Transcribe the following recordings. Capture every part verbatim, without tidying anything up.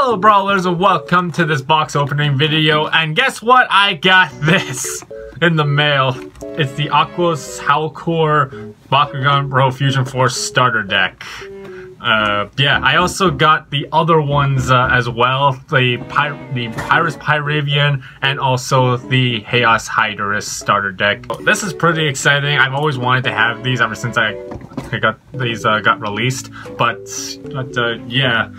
Hello Brawlers, and welcome to this box opening video, and guess what? I got this in the mail. It's the Aquos Howlkor Bakugan Pro Fusion Force Starter Deck. Uh, yeah, I also got the other ones uh, as well, the, Py the Pyrus Pyravian and also the Haos Hydrus Starter Deck. Oh, this is pretty exciting. I've always wanted to have these ever since I, I got these uh, got released, but, but uh, yeah.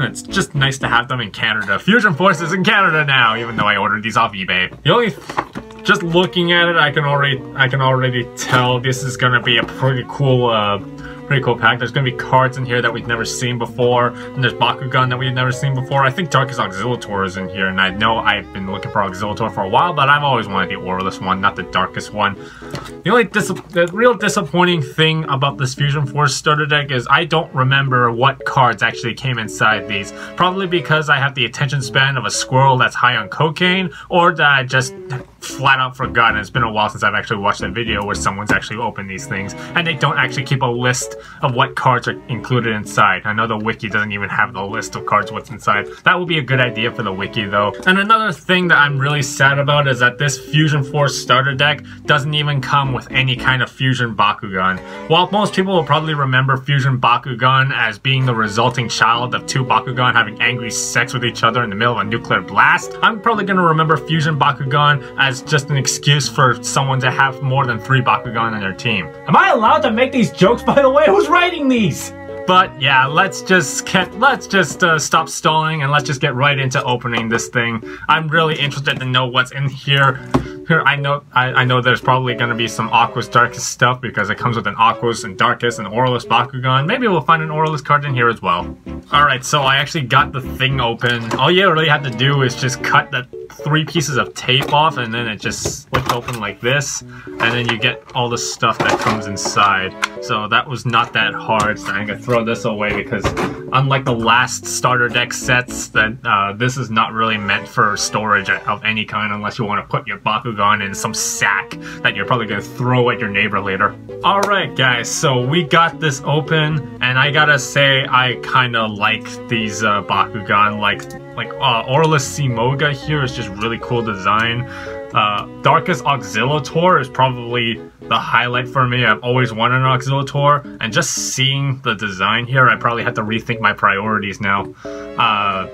It's just nice to have them in Canada. Fusion Force is in Canada now, even though I ordered these off eBay. The only, just looking at it, I can already, I can already tell this is gonna be a pretty cool, uh, pretty cool pack. There's gonna be cards in here that we've never seen before, and there's Bakugan that we've never seen before. I think Darkest Auxillataur is in here, and I know I've been looking for Auxillataur for a while, but I've always wanted the Aurelus one, not the Darkest one. The only dis the real disappointing thing about this Fusion Force starter deck is I don't remember what cards actually came inside these. Probably because I have the attention span of a squirrel that's high on cocaine, or that I just flat out forgotten. It's been a while since I've actually watched a video where someone's actually opened these things, and they don't actually keep a list of what cards are included inside. I know the wiki doesn't even have the list of cards what's inside. That would be a good idea for the wiki though. And another thing that I'm really sad about is that this Fusion Force starter deck doesn't even come with any kind of Fusion Bakugan. While most people will probably remember Fusion Bakugan as being the resulting child of two Bakugan having angry sex with each other in the middle of a nuclear blast, I'm probably going to remember Fusion Bakugan as It's just an excuse for someone to have more than three Bakugan on their team. Am I allowed to make these jokes, by the way? Who's writing these? But yeah, let's just get, let's just uh, stop stalling and let's just get right into opening this thing. I'm really interested to know what's in here. Here, I know, I, I know there's probably going to be some Aquos Darkest stuff because it comes with an Aquos and Darkest and Aurelus Bakugan. Maybe we'll find an Aurelus card in here as well. All right, so I actually got the thing open. All you really have to do is just cut that three pieces of tape off, and then it just slipped open like this, and then you get all the stuff that comes inside. So that was not that hard, so I'm gonna throw this away because unlike the last starter deck sets, that uh, this is not really meant for storage of any kind unless you want to put your Bakugan in some sack that you're probably gonna throw at your neighbor later. Alright guys, so we got this open, and I gotta say I kinda like these uh, Bakugan. Like Like, uh, Aurelus Simoga here is just really cool design. Uh, Darkest Auxillataur is probably the highlight for me. I've always wanted an Auxillataur, and just seeing the design here, I probably have to rethink my priorities now. Uh,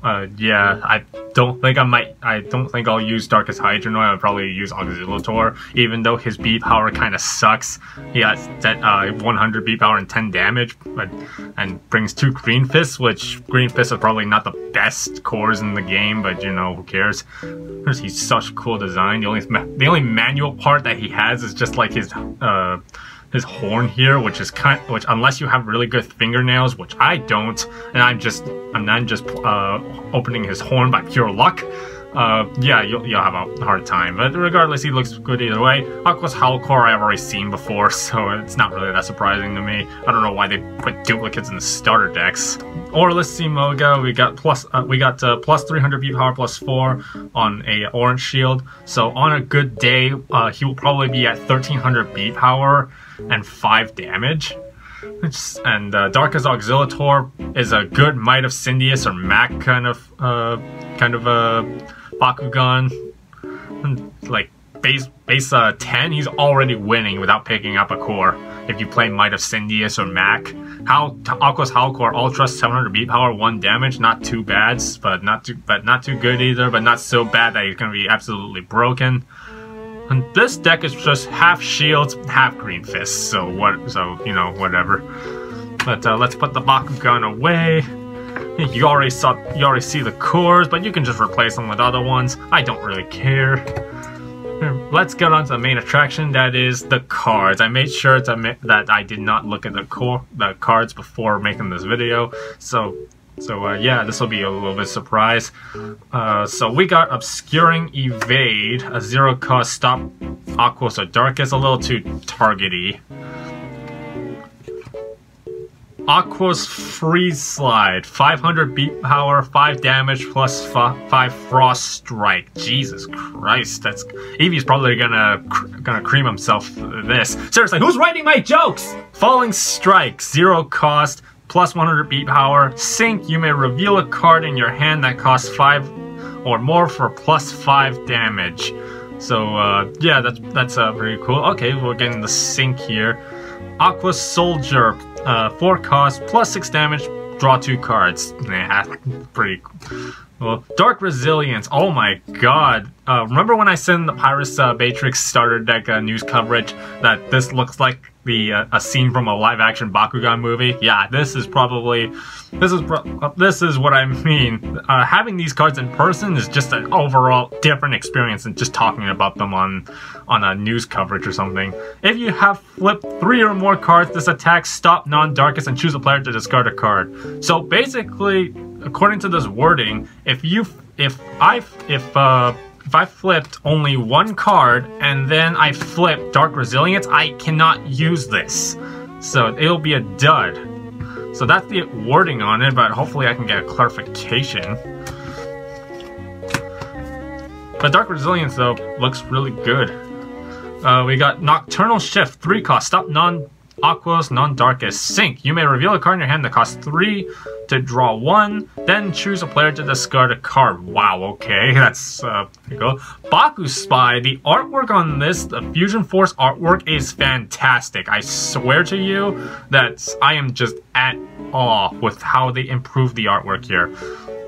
uh, yeah, I don't think I might, I don't think I'll use Darkest Hydranoid. I'll probably use Auxillataur, even though his beat power kind of sucks. He has that, uh, one hundred beat power and ten damage, but, and brings two Green Fists, which Green Fists are probably not the best cores in the game, but you know, who cares? He's such cool design. The only, the only manual part that he has is just like his, uh, his horn here, which is kind, which unless you have really good fingernails, which I don't, and I'm just, and I'm just uh, opening his horn by pure luck. Uh, yeah, you'll, you'll have a hard time. But regardless, he looks good either way. Aquos Howlkor I've already seen before, so it's not really that surprising to me. I don't know why they put duplicates in the starter decks. Aurelus Simoga, we got plus uh, we got uh, plus three hundred beat power, plus four on a orange shield. So on a good day, uh, he will probably be at thirteen hundred beat power and five damage. And uh, Darkest Auxillataur is a good Might of Cyndeous or Mac kind of uh, kind of a. Bakugan, like base base uh, ten, he's already winning without picking up a core. If you play Might of Cyndeous or Mac, how Aquos Howlkor Ultra seven hundred beat power, one damage, not too bad, but not too but not too good either, but not so bad that he's gonna be absolutely broken. And this deck is just half shields, half Green Fists, so what? So you know, whatever. But uh, let's put the Bakugan away. You already saw, you already see the cores, but you can just replace them with other ones. I don't really care. Let's get on to the main attraction, that is the cards. I made sure to admit that I did not look at the core, the cards before making this video, so so uh, yeah, this will be a little bit of a surprise. Uh, so we got Obscuring Evade, a zero cost stop Aquos or Darkest, a little too targety. Aqua's Freeze Slide, five hundred beat power, five damage, plus five frost strike. Jesus Christ, that's Eevee's probably gonna cr gonna cream himself for this. Seriously, who's writing my jokes? Falling Strike, zero cost, plus one hundred beat power. Sink, you may reveal a card in your hand that costs five or more for plus five damage. So uh, yeah, that's that's uh, very cool. Okay, we're getting the sink here. Aqua Soldier, uh, four cost, plus six damage, draw two cards. Nah, pretty cool. Well, Dark Resilience, oh my god. Uh, remember when I sent the Pyrus uh, Batrix Starter Deck uh, news coverage that this looks like the uh, a scene from a live-action Bakugan movie? Yeah, this is probably, this is pro this is what I mean. Uh, having these cards in person is just an overall different experience than just talking about them on, on a news coverage or something. If you have flipped three or more cards, this attack, stop non-Darkest, and choose a player to discard a card. So basically, according to this wording, if you, if I, if uh, if I flipped only one card and then I flipped Dark Resilience, I cannot use this. So it'll be a dud. So that's the wording on it, but hopefully I can get a clarification. But Dark Resilience though looks really good. Uh, we got Nocturnal Shift, three cost, stop non Aquos, non-Darkest. Sink, you may reveal a card in your hand that costs three to draw one, then choose a player to discard a card. Wow, okay, that's, uh, there you go. Baku Spy, the artwork on this, the Fusion Force artwork is fantastic. I swear to you that I am just at awe with how they improved the artwork here.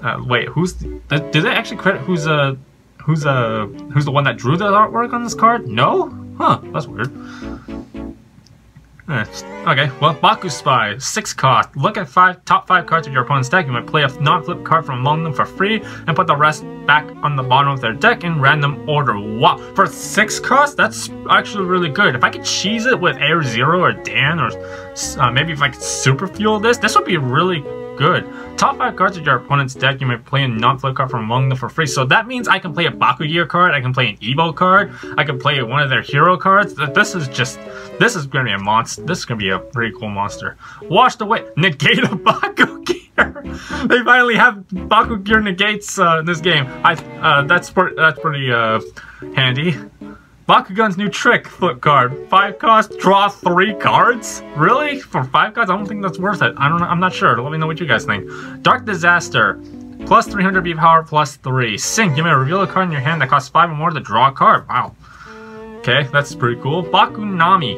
Uh, wait, who's, the, did they actually credit who's, uh, who's, uh, who's the one that drew the artwork on this card? No? Huh, that's weird. Okay, well, Baku Spy, six cost. Look at five top five cards of your opponent's deck. You might play a non-flip card from among them for free and put the rest back on the bottom of their deck in random order. Wow, for six cost, that's actually really good. If I could cheese it with Air Zero or Dan, or uh, maybe if I could super fuel this, this would be really good. Top five cards of your opponent's deck. You may play a non-flip card from among them for free. So that means I can play a Baku Gear card, I can play an Evo card, I can play one of their hero cards. This is just, this is going to be a monster. This is going to be a pretty cool monster. Washed away. Negate Baku Gear. They finally have Baku Gear negates uh, in this game. I uh, that's per that's pretty uh, handy. Bakugan's new trick, flip card. Five cost, draw three cards? Really? For five cards? I don't think that's worth it. I don't know, I'm not sure. Let me know what you guys think. Dark Disaster, plus three hundred beat power, plus three. Sink, you may reveal a card in your hand that costs five or more to draw a card. Wow. Okay, that's pretty cool. Bakunami,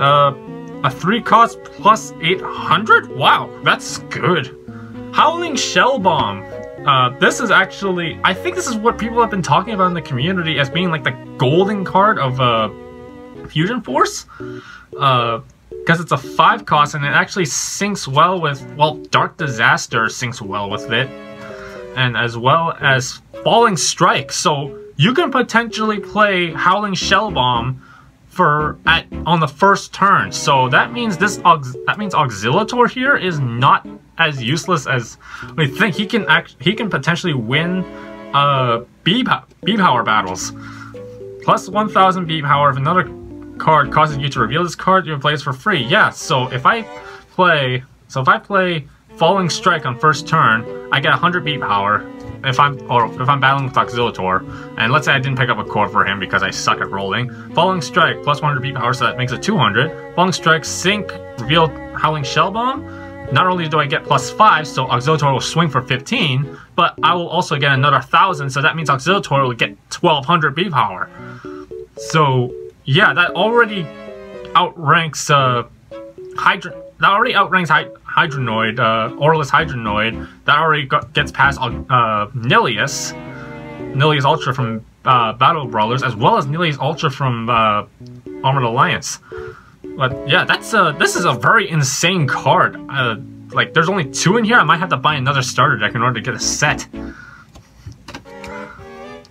uh, a three cost, plus eight hundred? Wow, that's good. Howling Shell Bomb. Uh, this is actually, I think this is what people have been talking about in the community as being like the golden card of uh, Fusion Force. Because uh, it's a five cost and it actually syncs well with, well, Dark Disaster syncs well with it. And as well as Falling Strike. So you can potentially play Howling Shell Bomb for at, on the first turn. So that means this, that means Auxillataur here is not as useless as we think. He can act, he can potentially win uh, B power battles. Plus one thousand B power. If another card causes you to reveal this card, you can play it for free. Yeah. So if I play, so if I play Falling Strike on first turn, I get one hundred B power. If I'm or if I'm battling with Auxillataur, and let's say I didn't pick up a core for him because I suck at rolling. Falling Strike plus one hundred B power, so that makes it two hundred. Falling Strike, sink, reveal Howling Shell Bomb. Not only do I get plus five, so Auxillataur will swing for fifteen, but I will also get another one thousand, so that means Auxillataur will get twelve hundred B power. So, yeah, that already outranks, uh, Hydra... That already outranks Hy Hydranoid, uh, Aurelus Hydranoid. That already got, gets past, uh, Nilius. Nilius Ultra from, uh, Battle Brawlers, as well as Nilius Ultra from, uh, Armored Alliance. But yeah, that's uh this is a very insane card. Uh, like there's only two in here. I might have to buy another starter deck in order to get a set.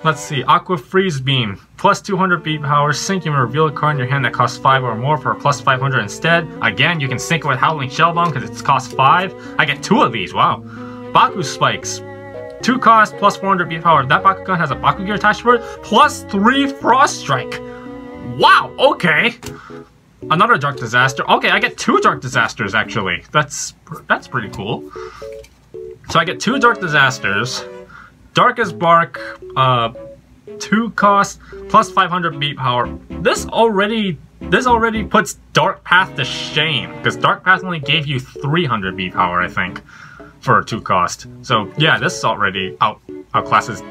Let's see, Aqua Freeze Beam, plus two hundred beat power, sink, you may reveal a card in your hand that costs five or more for a plus five hundred instead. Again, you can sink it with Howling Shell Bomb because it's cost five. I get two of these. Wow. Baku Spikes, two cost, plus four hundred beat power. That Bakugan has a Baku Gear attached to it, plus three Frost Strike. Wow. Okay. Another Dark Disaster. Okay, I get two Dark Disasters actually. That's that's pretty cool. So I get two Dark Disasters. Darkest Bark, uh, two cost, plus five hundred beat power. This already This already puts Dark Path to shame, because Dark Path only gave you three hundred B power, I think, for two cost. So yeah, this already out outclasses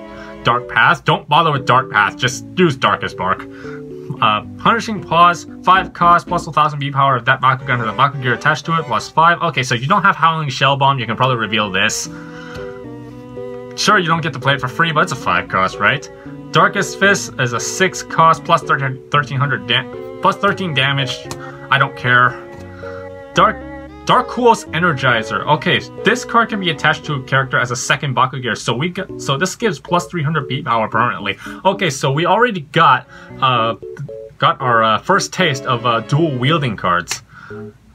Dark Path. Don't bother with Dark Path, just use Darkest Bark. Uh, Punishing Paws, five cost, plus one thousand B power if that Bakugan has a Baku Gear attached to it, plus five. Okay, so you don't have Howling Shell Bomb, you can probably reveal this. Sure, you don't get to play it for free, but it's a five cost, right? Darkest Fist is a six cost, plus thirteen hundred damage. Plus thirteen damage, I don't care. Dark Darkuos Energizer. Okay, this card can be attached to a character as a second Baku Gear, so we get, so this gives plus three hundred beat power permanently. Okay, so we already got uh got our uh, first taste of uh, dual wielding cards.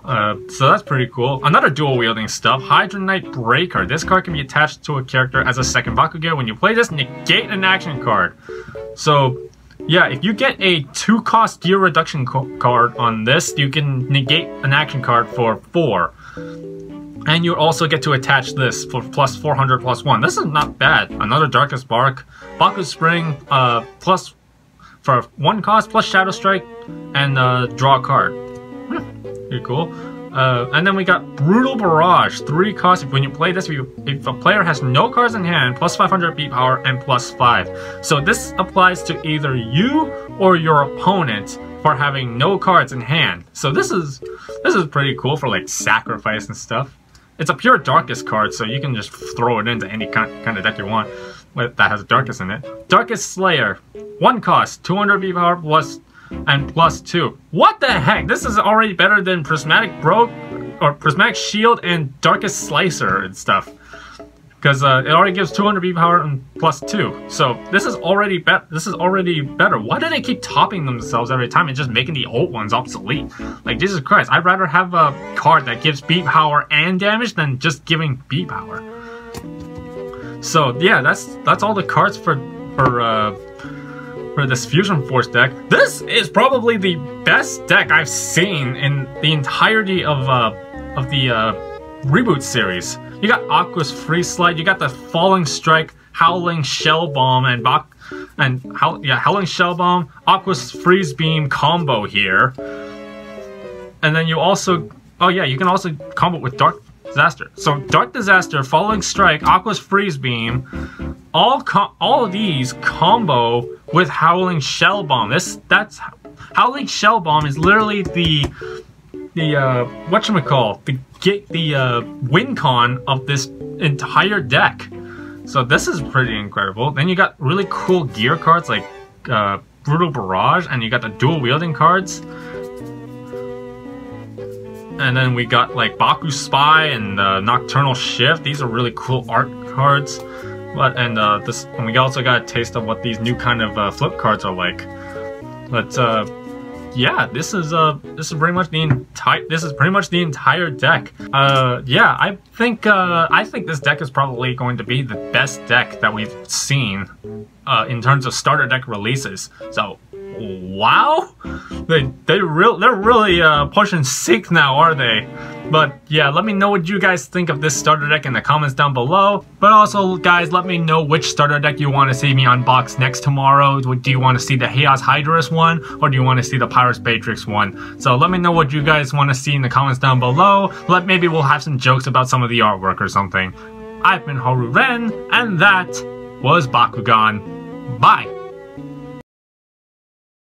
Uh, so that's pretty cool. Another dual wielding stuff, Hydronite Breaker. This card can be attached to a character as a second Baku Gear. When you play this, negate an action card. So yeah, if you get a two cost gear reduction co card on this, you can negate an action card for four. And you also get to attach this for plus four hundred plus one. This is not bad. Another Darkest Bark. Baku Spring, uh, plus for one cost, plus Shadow Strike, and uh, draw a card. Hmm, pretty cool. Uh, and then we got Brutal Barrage, three cost. When you play this, if, you, if a player has no cards in hand, plus five hundred beat power and plus five. So this applies to either you or your opponent for having no cards in hand. So this is this is pretty cool for like sacrifice and stuff. It's a pure Darkest card, so you can just throw it into any kind of deck you want that has Darkest in it. Darkest Slayer, one cost, two hundred beat power plus. And plus two. What the heck? This is already better than Prismatic Broke or Prismatic Shield and Darkest Slicer and stuff, because uh, it already gives two hundred B power and plus two. So this is already better. This is already better. Why do they keep topping themselves every time and just making the old ones obsolete? Like Jesus Christ! I'd rather have a card that gives B power and damage than just giving B power. So yeah, that's that's all the cards for for. Uh, For this Fusion Force deck. This is probably the best deck I've seen in the entirety of uh, of the uh, reboot series. You got Aqua's Freeze Slide, you got the Falling Strike, Howling Shell Bomb, and Bak and how yeah Howling Shell Bomb, Aqua's Freeze Beam combo here, and then you also oh yeah you can also combo with Dark Disaster. So Dark Disaster, Falling Strike, Aqua's Freeze Beam, all com all of these combo with Howling Shell Bomb. This that's Howling Shell Bomb is literally the the uh, whatchamacall, the get the uh, win con of this entire deck. So this is pretty incredible. Then you got really cool gear cards like uh, Brutal Barrage, and you got the dual wielding cards. And then we got like Baku Spy and uh, Nocturnal Shift. These are really cool art cards. But and uh, this, and we also got a taste of what these new kind of uh, flip cards are like. But uh, yeah, this is uh, this is pretty much the entire this is pretty much the entire deck. Uh, yeah, I think uh, I think this deck is probably going to be the best deck that we've seen uh, in terms of starter deck releases. So. Wow, they they real they're really uh, pushing sick now, are they? But yeah, let me know what you guys think of this starter deck in the comments down below. But also, guys, let me know which starter deck you want to see me unbox next tomorrow. Do you want to see the Haos Hydrus one, or do you want to see the Pyrus Pyravian one? So let me know what you guys want to see in the comments down below. Let maybe we'll have some jokes about some of the artwork or something. I've been Haru Ren, and that was Bakugan. Bye.